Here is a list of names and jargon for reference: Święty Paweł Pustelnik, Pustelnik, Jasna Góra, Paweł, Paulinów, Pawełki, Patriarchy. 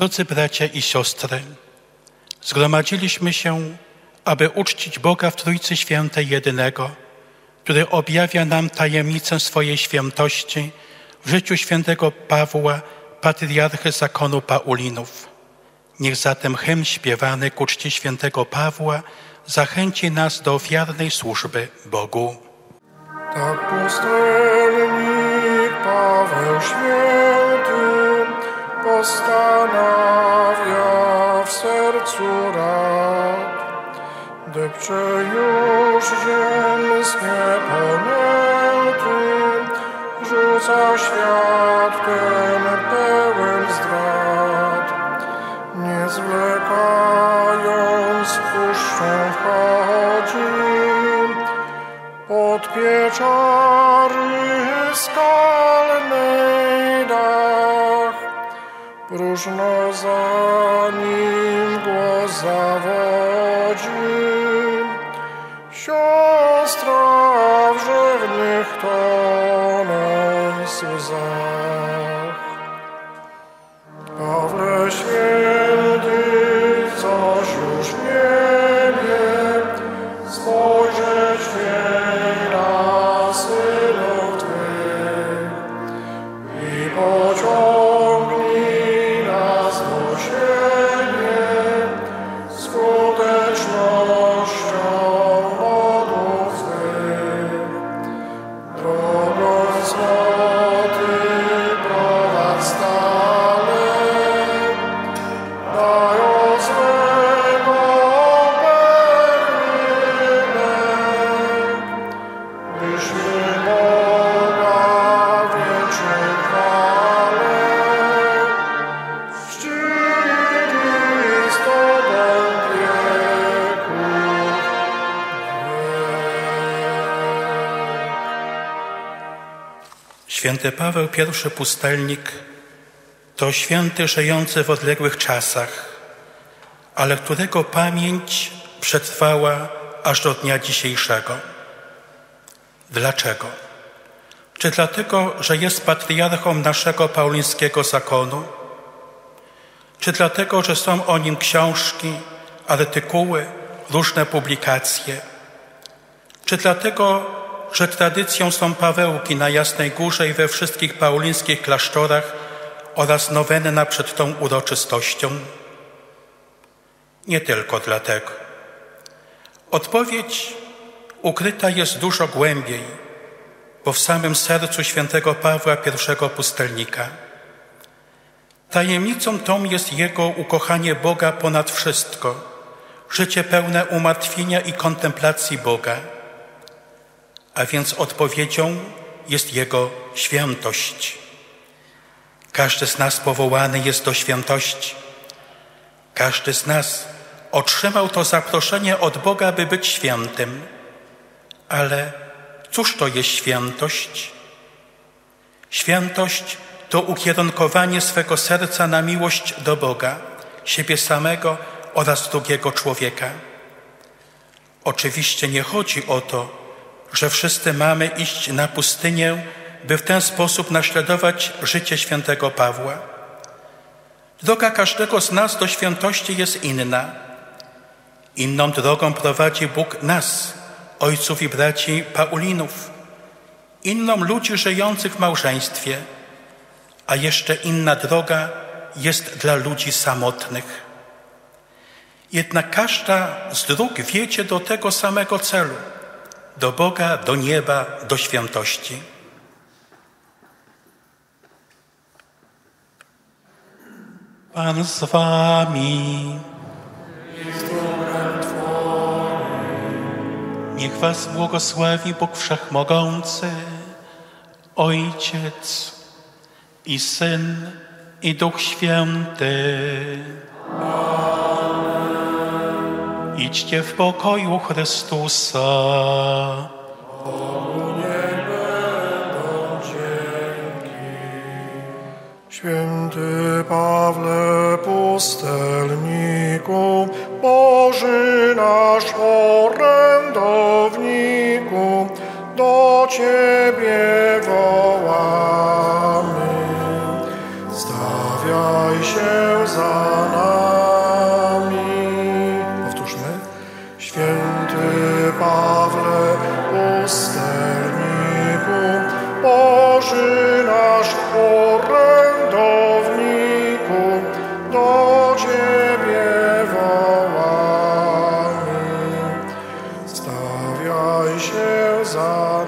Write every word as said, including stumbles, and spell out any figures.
Drodzy bracia i siostry, zgromadziliśmy się, aby uczcić Boga w Trójcy Świętej Jedynego, który objawia nam tajemnicę swojej świętości w życiu świętego Pawła, patriarchy zakonu Paulinów. Niech zatem hymn śpiewany ku czci świętego Pawła zachęci nas do ofiarnej służby Bogu. Tak pustelnik Paweł święty postanawia w sercu rad, depcze już ziemskie ponęty, rzuca świat ten pełen zdrad. Nie zwlekając puszczą wchodzi pod pieczary skalnej dach. Próżno za nim głos zawodzi, siostra w rzewnych tonem łzach. Pawle święty, coś już nie wie, spojrzeć mnie na synów Twych i pociągnij nas do siebie skutecznością modłów Twych. Drogą swą Ty prowadź stale, dając swego pełnię, byśmy Boga w wiecznej chwale czcili z Tobą wieków wiek. Święty Paweł I Pustelnik to święty żyjący w odległych czasach, ale którego pamięć przetrwała aż do dnia dzisiejszego. Dlaczego? Czy dlatego, że jest patriarchą naszego paulińskiego zakonu? Czy dlatego, że są o nim książki, artykuły, różne publikacje? Czy dlatego, że tradycją są Pawełki na Jasnej Górze i we wszystkich paulińskich klasztorach oraz nowenna przed tą uroczystością? Nie tylko dlatego. Odpowiedź ukryta jest dużo głębiej, bo w samym sercu świętego Pawła I Pustelnika. Tajemnicą tą jest jego ukochanie Boga ponad wszystko, życie pełne umartwienia i kontemplacji Boga, a więc odpowiedzią jest jego świętość. Każdy z nas powołany jest do świętości. Każdy z nas otrzymał to zaproszenie od Boga, by być świętym. Ale cóż to jest świętość? Świętość to ukierunkowanie swego serca na miłość do Boga, siebie samego oraz drugiego człowieka. Oczywiście nie chodzi o to, że wszyscy mamy iść na pustynię, by w ten sposób naśladować życie świętego Pawła. Droga każdego z nas do świętości jest inna. Inną drogą prowadzi Bóg nas, ojców i braci Paulinów, inną ludzi żyjących w małżeństwie, a jeszcze inna droga jest dla ludzi samotnych. Jednak każda z dróg wiedzie do tego samego celu, do Boga, do nieba, do świętości. Pan z wami. Niech was błogosławi Bóg Wszechmogący, Ojciec i Syn, i Duch Święty. Amen. Idźcie w pokoju Chrystusa. Bogu niech będą dzięki. Święty Pawle Pustelniku, Boży nasz orędowniku, do Ciebie wołamy. Stawiamy Zjawiaj się za nami. Powtórzmy. Święty Pawle Pustelniku, Boży nasz orędowniku, do Ciebie wołamy. Zjawiaj się za nami.